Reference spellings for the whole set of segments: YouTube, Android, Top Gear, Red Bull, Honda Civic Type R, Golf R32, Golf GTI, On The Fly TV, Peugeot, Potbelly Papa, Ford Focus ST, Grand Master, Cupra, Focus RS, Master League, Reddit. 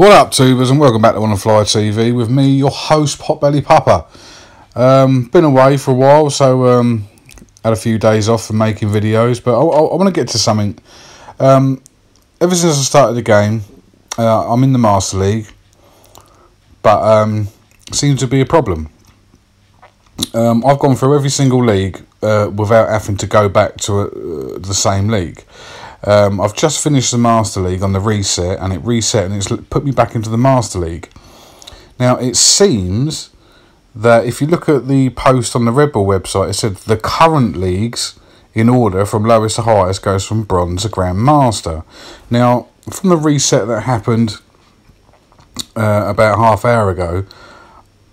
What up, tubers, and welcome back to On The Fly TV with me, your host, Potbelly Papa. Been away for a while, so had a few days off from making videos, but I want to get to something. Ever since I started the game, I'm in the Master League, but it seems to be a problem. I've gone through every single league without having to go back to the same league. I've just finished the Master League on the reset, and it reset and it's put me back into the Master League. Now, it seems that if you look at the post on the Red Bull website, it said the current leagues in order from lowest to highest goes from bronze to Grand Master. Now, from the reset that happened about half an hour ago,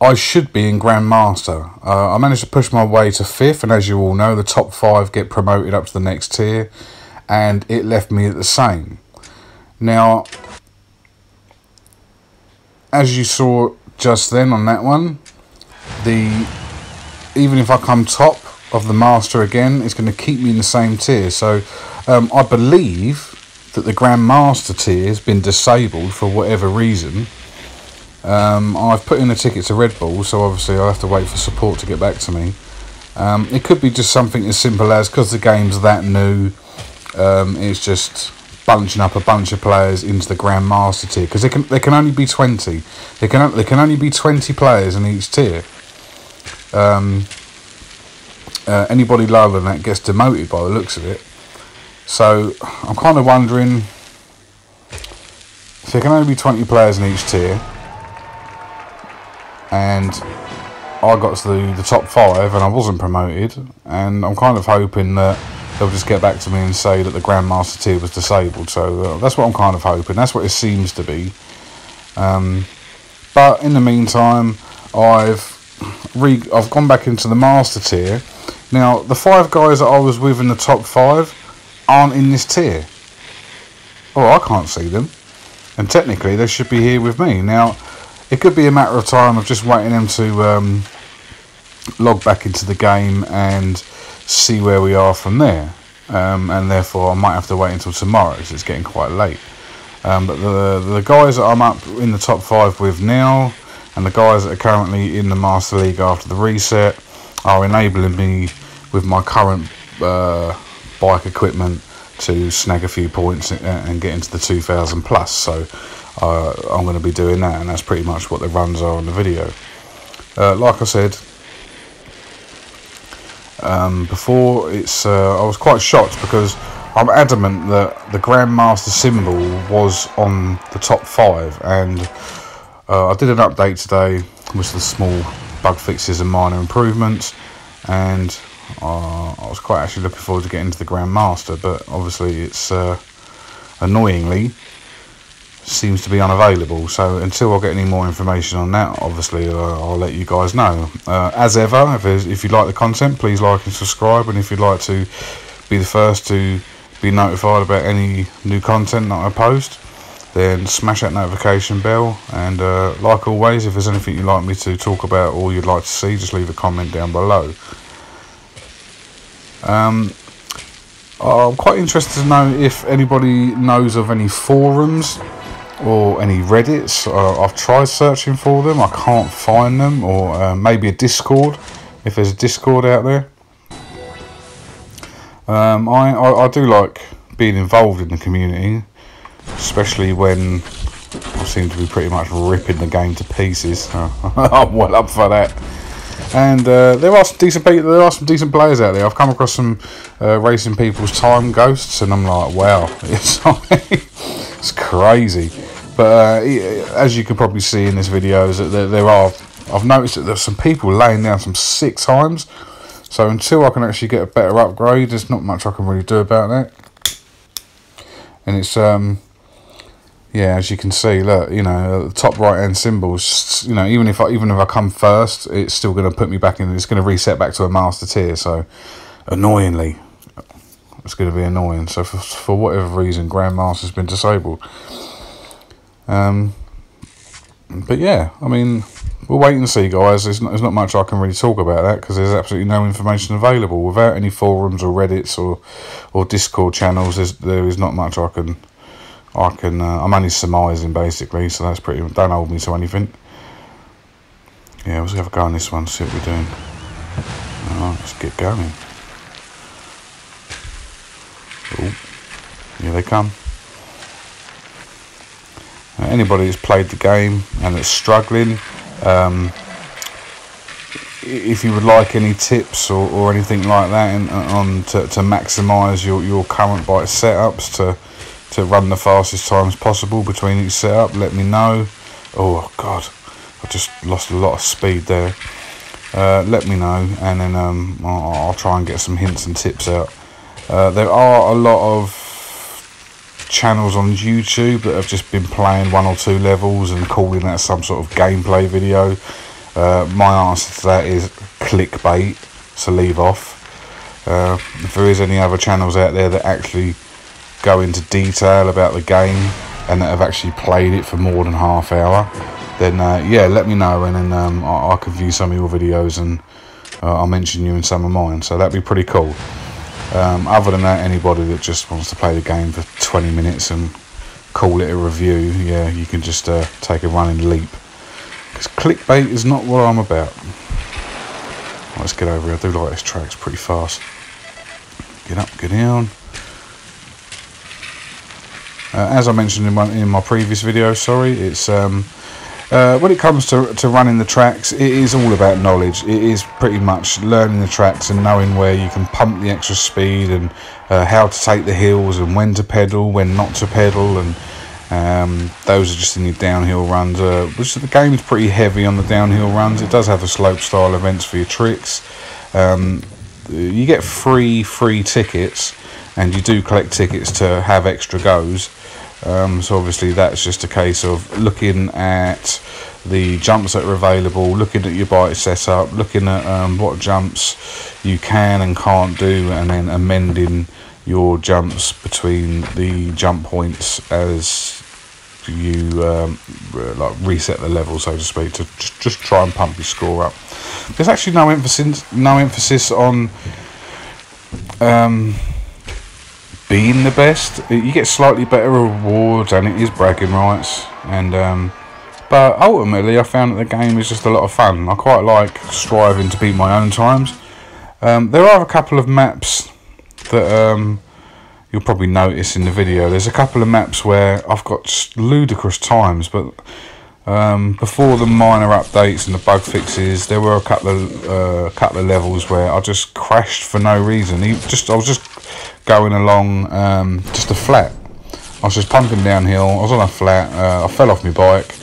I should be in Grand Master. I managed to push my way to 5th, and as you all know, the top 5 get promoted up to the next tier, and it left me at the same. Now, as you saw just then on that one, even if I come top of the Master again, it's going to keep me in the same tier. So I believe that the Grand Master tier has been disabled for whatever reason. I've put in a ticket to Red Bull, so obviously I'll have to wait for support to get back to me. It could be just something as simple as, because the game's that new, it's just bunching up a bunch of players into the Grand Master tier, because there can only be 20. There can only be 20 players in each tier. Anybody lower than that gets demoted by the looks of it. So I'm kind of wondering, if there can only be 20 players in each tier, and I got to the top 5 and I wasn't promoted, and I'm kind of hoping that they'll just get back to me and say that the Grand Master tier was disabled. So that's what I'm kind of hoping. That's what it seems to be. But in the meantime, I've gone back into the Master tier. Now, the 5 guys that I was with in the top 5 aren't in this tier. Oh, I can't see them. And technically, they should be here with me. Now, it could be a matter of time of just waiting them to log back into the game and see where we are from there, and therefore I might have to wait until tomorrow because it's getting quite late. But the guys that I'm up in the top 5 with now, and the guys that are currently in the Master League after the reset, are enabling me with my current bike equipment to snag a few points and get into the 2000 plus. So I'm going to be doing that, and that's pretty much what the runs are on the video. Like I said before, I was quite shocked because I'm adamant that the Grand Master symbol was on the top 5, and I did an update today with the small bug fixes and minor improvements, and I was quite actually looking forward to getting to the Grand Master, but obviously it's annoyingly seems to be unavailable. So until I get any more information on that, obviously I'll let you guys know. As ever, if you like the content, please like and subscribe, and if you'd like to be the first to be notified about any new content that I post, then smash that notification bell. And like always, if there's anything you'd like me to talk about or you'd like to see, just leave a comment down below. I'm quite interested to know if anybody knows of any forums or any Reddits. I've tried searching for them, I can't find them, or maybe a Discord, if there's a Discord out there. I do like being involved in the community, especially when I seem to be pretty much ripping the game to pieces. I'm well up for that. And there are some decent players out there. I've come across some racing people's time ghosts, and I'm like, wow, it's crazy. But as you can probably see in this video, is that I've noticed that there's some people laying down some sick times. So until I can actually get a better upgrade, there's not much I can really do about that. And it's yeah, as you can see, look, you know, the top right-hand symbols, you know, even if I come first, it's still going to put me back in. It's going to reset back to a Master tier. So annoyingly, it's going to be annoying. So for whatever reason, Grand Master's been disabled. But yeah, I mean, we'll wait and see, guys. There's not much I can really talk about that, because there's absolutely no information available. Without any forums or Reddits or Discord channels, there is not much I can I'm only surmising basically, so that's pretty. Don't hold me to anything. Yeah, let's have a go on this one. See what we're doing. All right, let's get going. Ooh, here they come. Now, anybody who's played the game and that's struggling, if you would like any tips or anything like that to maximise your current bike setups to run the fastest times possible between each setup, let me know. Oh God, I just lost a lot of speed there. Let me know, and then I'll try and get some hints and tips out. There are a lot of channels on YouTube that have just been playing one or two levels and calling that some sort of gameplay video. My answer to that is clickbait, so leave off. If there is any other channels out there that actually go into detail about the game and that have actually played it for more than half hour, then yeah, let me know, and then I can view some of your videos, and I'll mention you in some of mine, so that'd be pretty cool. Other than that, anybody that just wants to play the game for 20 minutes and call it a review, yeah, you can just take a running leap, because clickbait is not what I'm about. Well, let's get over here. I do like this track, it's pretty fast. Get up, get down. As I mentioned in my previous video, sorry, it's when it comes to running the tracks, it is all about knowledge. It is pretty much learning the tracks and knowing where you can pump the extra speed, and how to take the hills, and when to pedal, when not to pedal, and those are just in your downhill runs, which the game is pretty heavy on the downhill runs. It does have the slope style events for your tricks. You get free tickets, and you do collect tickets to have extra goes. So obviously that's just a case of looking at the jumps that are available, looking at your bike setup, looking at what jumps you can and can't do, and then amending your jumps between the jump points as you like reset the level, so to speak, to just try and pump your score up. There's actually no emphasis on being the best. You get slightly better rewards, and it is bragging rights, and but ultimately I found that the game is just a lot of fun. I quite like striving to beat my own times. There are a couple of maps that you'll probably notice in the video. There's a couple of maps where I've got just ludicrous times, but before the minor updates and the bug fixes, there were a couple of levels where I just crashed for no reason. I was just going along, just a flat. I was just pumping downhill. I was on a flat. I fell off my bike,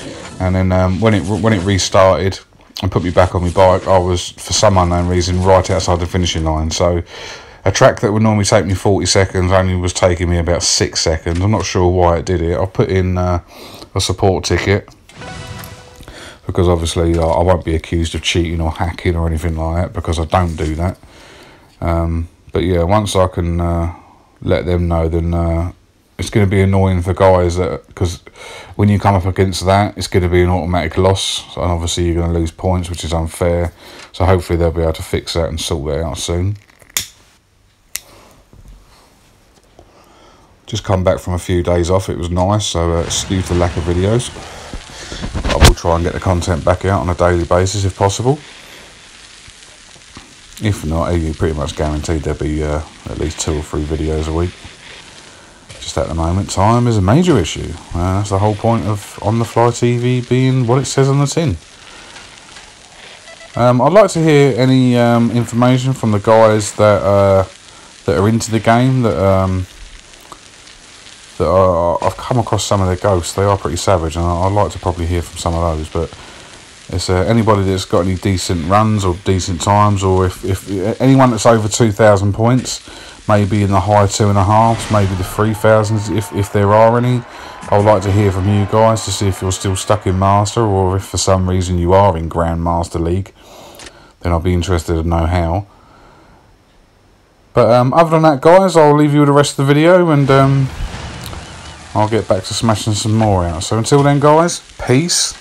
and then when it restarted and put me back on my bike, I was, for some unknown reason, right outside the finishing line. So a track that would normally take me 40 seconds only was taking me about 6 seconds. I'm not sure why it did it. I put in a support ticket, because obviously I won't be accused of cheating or hacking or anything like that, because I don't do that. But yeah, once I can let them know, then it's going to be annoying for guys, that because when you come up against that, it's going to be an automatic loss, and obviously you're going to lose points, which is unfair. So hopefully they'll be able to fix that and sort that out soon. Just come back from a few days off. It was nice, so excuse the lack of videos. I will try and get the content back out on a daily basis if possible. If not, you're pretty much guaranteed there'll be at least 2 or 3 videos a week. Just at the moment, time is a major issue. That's the whole point of On The Fly TV being what it says on the tin. I'd like to hear any information from the guys that are into the game, I've come across some of their ghosts. They are pretty savage, and I'd like to probably hear from some of those. But it's anybody that's got any decent runs or decent times, or if anyone that's over 2,000 points, maybe in the high 2.5s, maybe the 3,000s, if there are any. I would like to hear from you guys to see if you're still stuck in Master, or if for some reason you are in Grand Master League. Then I'll be interested to know how. But other than that, guys, I'll leave you with the rest of the video, and I'll get back to smashing some more out. So until then, guys, peace.